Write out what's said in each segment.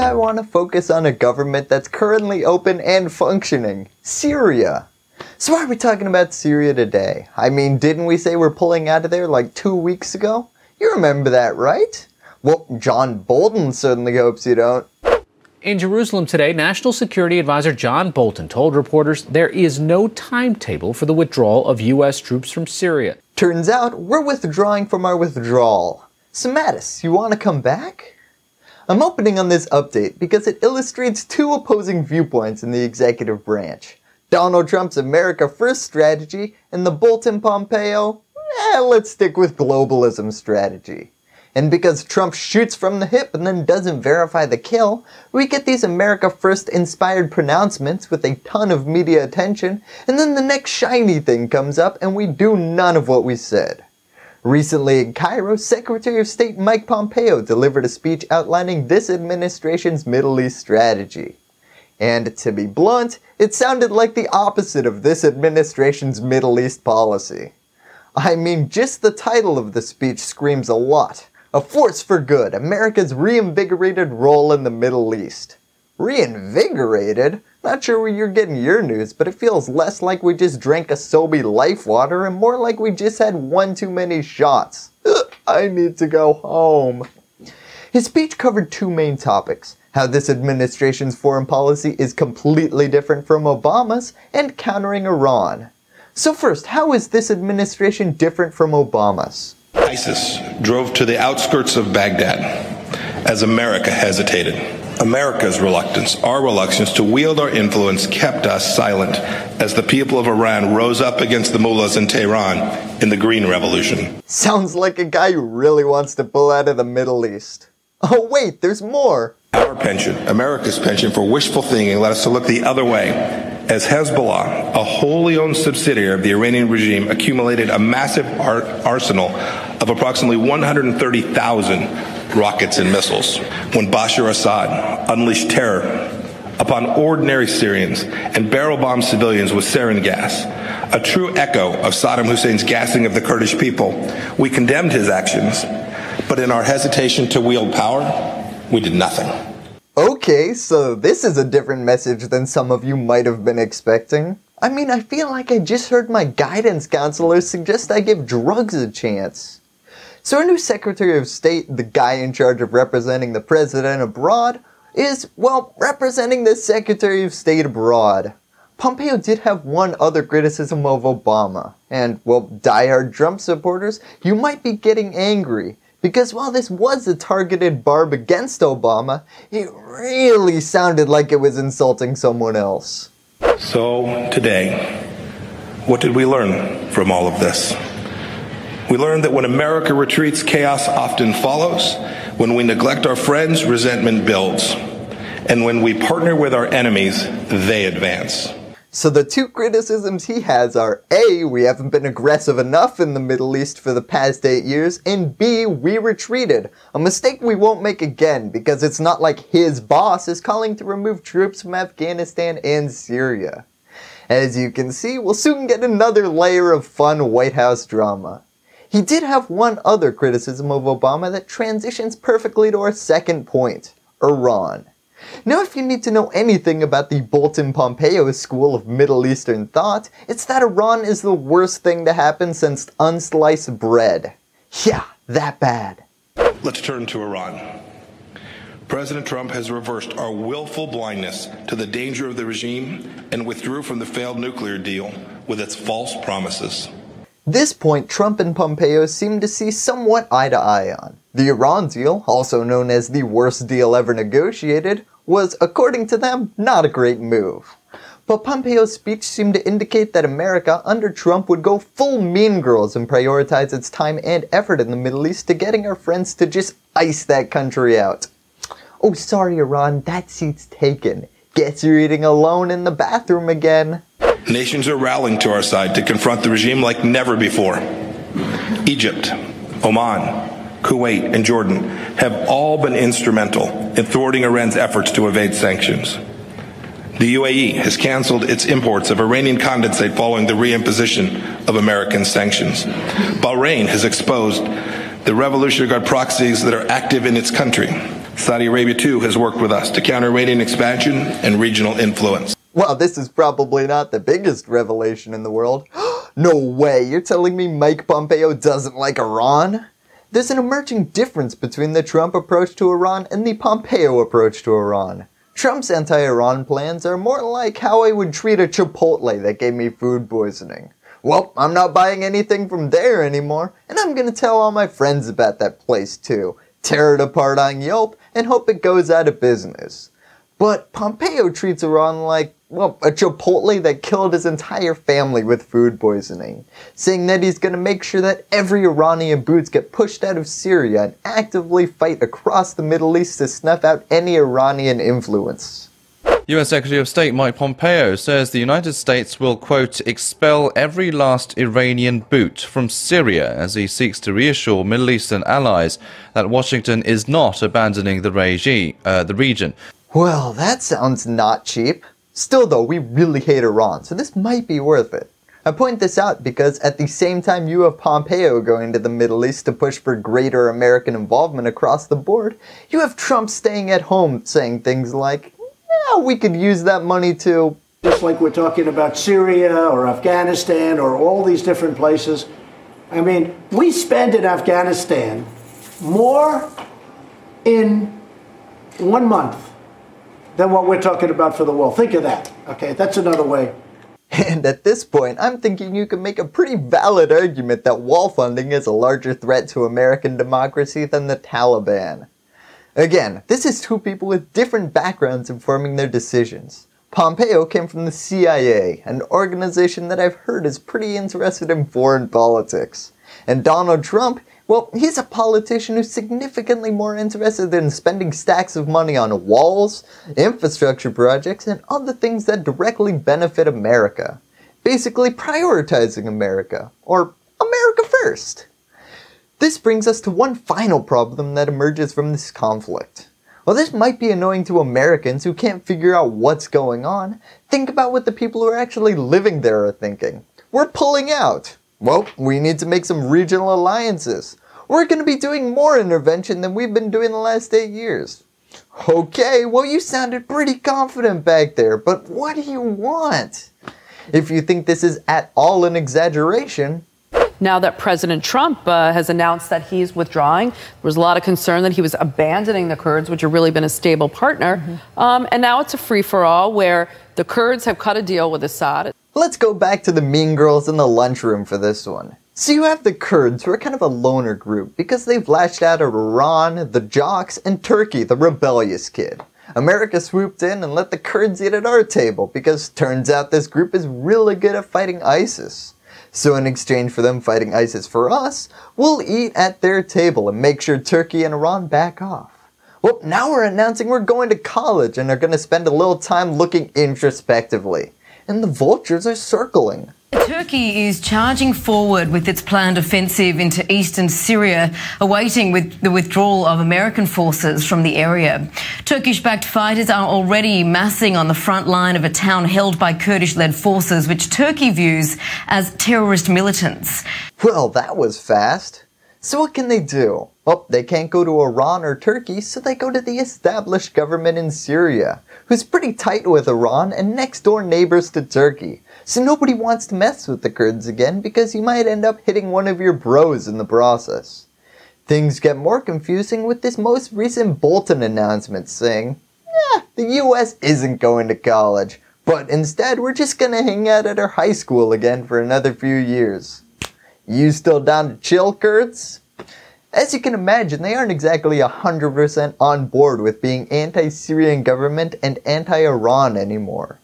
I want to focus on a government that's currently open and functioning, Syria. So why are we talking about Syria today? I mean, didn't we say we're pulling out of there like 2 weeks ago? You remember that, right? Well, John Bolton certainly hopes you don't. In Jerusalem today, National Security Advisor John Bolton told reporters there is no timetable for the withdrawal of U.S. troops from Syria. Turns out, we're withdrawing from our withdrawal. So Mattis, you want to come back? I'm opening on this update because it illustrates two opposing viewpoints in the executive branch. Donald Trump's America First strategy and the Bolton-Pompeo, let's stick with globalism strategy. And because Trump shoots from the hip and then doesn't verify the kill, we get these America First inspired pronouncements with a ton of media attention, and then the next shiny thing comes up and we do none of what we said. Recently in Cairo, Secretary of State Mike Pompeo delivered a speech outlining this administration's Middle East strategy. And to be blunt, it sounded like the opposite of this administration's Middle East policy. I mean, just the title of the speech screams a lot. A force for good, America's reinvigorated role in the Middle East. Reinvigorated? Not sure where you're getting your news, but it feels less like we just drank a Sobe life water and more like we just had one too many shots. Ugh, I need to go home. His speech covered two main topics: how this administration's foreign policy is completely different from Obama's, and countering Iran. So first, how is this administration different from Obama's? ISIS drove to the outskirts of Baghdad as America hesitated. America's reluctance, our reluctance to wield our influence, kept us silent as the people of Iran rose up against the mullahs in Tehran in the Green Revolution. Sounds like a guy who really wants to pull out of the Middle East. Oh wait, there's more! Our penchant, America's penchant for wishful thinking, led us to look the other way as Hezbollah, a wholly owned subsidiary of the Iranian regime, accumulated a massive arsenal of approximately 130,000 rockets and missiles. When Bashar Assad unleashed terror upon ordinary Syrians and barrel-bombed civilians with sarin gas, a true echo of Saddam Hussein's gassing of the Kurdish people, we condemned his actions, but in our hesitation to wield power, we did nothing. Okay, so this is a different message than some of you might have been expecting. I mean, I feel like I just heard my guidance counselor suggest I give drugs a chance. So our new Secretary of State, the guy in charge of representing the president abroad, is, well, representing the Secretary of State abroad. Pompeo did have one other criticism of Obama, and, well, diehard Trump supporters, you might be getting angry. Because while this was a targeted barb against Obama, it really sounded like it was insulting someone else. So today, what did we learn from all of this? We learned that when America retreats, chaos often follows. When we neglect our friends, resentment builds. And when we partner with our enemies, they advance. So the two criticisms he has are A, we haven't been aggressive enough in the Middle East for the past 8 years, and B, we retreated, a mistake we won't make again because it's not like his boss is calling to remove troops from Afghanistan and Syria. As you can see, we'll soon get another layer of fun White House drama. He did have one other criticism of Obama that transitions perfectly to our second point, Iran. Now, if you need to know anything about the Bolton-Pompeo school of Middle Eastern thought, it's that Iran is the worst thing to happen since unsliced bread. Yeah, that bad. Let's turn to Iran. President Trump has reversed our willful blindness to the danger of the regime and withdrew from the failed nuclear deal with its false promises. This point, Trump and Pompeo seem to see somewhat eye to eye on. The Iran deal, also known as the worst deal ever negotiated, was, according to them, not a great move. But Pompeo's speech seemed to indicate that America under Trump would go full mean girls and prioritize its time and effort in the Middle East to getting our friends to just ice that country out. Oh, sorry Iran, that seat's taken. Guess you're eating alone in the bathroom again. Nations are rallying to our side to confront the regime like never before. Egypt, Oman, Kuwait, and Jordan have all been instrumental in thwarting Iran's efforts to evade sanctions. The UAE has canceled its imports of Iranian condensate following the reimposition of American sanctions. Bahrain has exposed the Revolutionary Guard proxies that are active in its country. Saudi Arabia, too, has worked with us to counter Iranian expansion and regional influence. Wow, this is probably not the biggest revelation in the world. No way, you're telling me Mike Pompeo doesn't like Iran? There's an emerging difference between the Trump approach to Iran and the Pompeo approach to Iran. Trump's anti-Iran plans are more like how I would treat a Chipotle that gave me food poisoning. Well, I'm not buying anything from there anymore, and I'm gonna tell all my friends about that place too, tear it apart on Yelp, and hope it goes out of business. But Pompeo treats Iran like, well, a Chipotle that killed his entire family with food poisoning, saying that he's going to make sure that every Iranian boots get pushed out of Syria and actively fight across the Middle East to snuff out any Iranian influence. U.S. Secretary of State Mike Pompeo says the United States will, quote, expel every last Iranian boot from Syria as he seeks to reassure Middle Eastern allies that Washington is not abandoning the region. Well, that sounds not cheap. Still though, we really hate Iran, so this might be worth it. I point this out because at the same time you have Pompeo going to the Middle East to push for greater American involvement across the board, you have Trump staying at home saying things like, yeah, we could use that money to... Just like we're talking about Syria or Afghanistan or all these different places. I mean, we spend in Afghanistan more in 1 month than what we're talking about for the world. Think of that, okay? That's another way. And at this point, I'm thinking you can make a pretty valid argument that wall funding is a larger threat to American democracy than the Taliban. Again, this is two people with different backgrounds informing their decisions. Pompeo came from the CIA, an organization that I've heard is pretty interested in foreign politics. And Donald Trump, well, he's a politician who's significantly more interested in spending stacks of money on walls, infrastructure projects, and other things that directly benefit America. Basically prioritizing America, or America first. This brings us to one final problem that emerges from this conflict. While this might be annoying to Americans who can't figure out what's going on, think about what the people who are actually living there are thinking. We're pulling out. Well, we need to make some regional alliances. We're going to be doing more intervention than we've been doing the last 8 years. Okay, well you sounded pretty confident back there, but what do you want? If you think this is at all an exaggeration... Now that President Trump has announced that he's withdrawing, there was a lot of concern that he was abandoning the Kurds, which have really been a stable partner. And now it's a free-for-all where the Kurds have cut a deal with Assad. Let's go back to the mean girls in the lunchroom for this one. So you have the Kurds, who are kind of a loner group because they've lashed out at Iran, the jocks, and Turkey, the rebellious kid. America swooped in and let the Kurds eat at our table because turns out this group is really good at fighting ISIS. So in exchange for them fighting ISIS for us, we'll eat at their table and make sure Turkey and Iran back off. Well, now we're announcing we're going to college and are going to spend a little time looking introspectively. And the vultures are circling. Turkey is charging forward with its planned offensive into eastern Syria, awaiting with the withdrawal of American forces from the area. Turkish-backed fighters are already massing on the front line of a town held by Kurdish-led forces, which Turkey views as terrorist militants. Well, that was fast. So what can they do? Well, they can't go to Iran or Turkey, so they go to the established government in Syria, who's pretty tight with Iran and next door neighbors to Turkey. So nobody wants to mess with the Kurds again because you might end up hitting one of your bros in the process. Things get more confusing with this most recent Bolton announcement saying, eh, the US isn't going to college, but instead we're just gonna hang out at our high school again for another few years. You still down to chill, Kurds? As you can imagine, they aren't exactly 100% on board with being anti-Syrian government and anti-Iran anymore.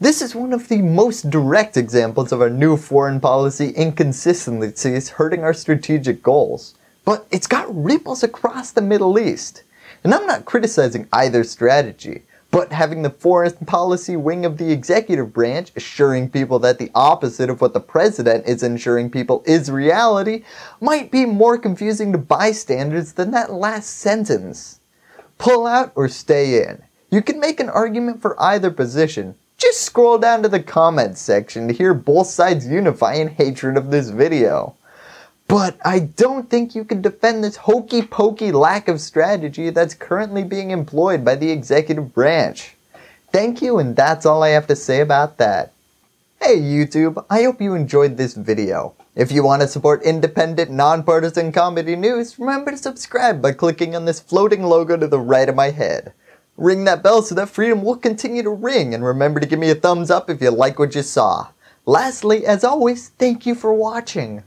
This is one of the most direct examples of our new foreign policy inconsistencies hurting our strategic goals. But it's got ripples across the Middle East. And I'm not criticizing either strategy. But having the foreign policy wing of the executive branch assuring people that the opposite of what the president is assuring people is reality might be more confusing to bystanders than that last sentence. Pull out or stay in. You can make an argument for either position. Just scroll down to the comments section to hear both sides unify in hatred of this video. But I don't think you can defend this hokey-pokey lack of strategy that's currently being employed by the executive branch. Thank you, and that's all I have to say about that. Hey YouTube, I hope you enjoyed this video. If you want to support independent, nonpartisan comedy news, remember to subscribe by clicking on this floating logo to the right of my head. Ring that bell so that freedom will continue to ring, and remember to give me a thumbs up if you like what you saw. Lastly, as always, thank you for watching.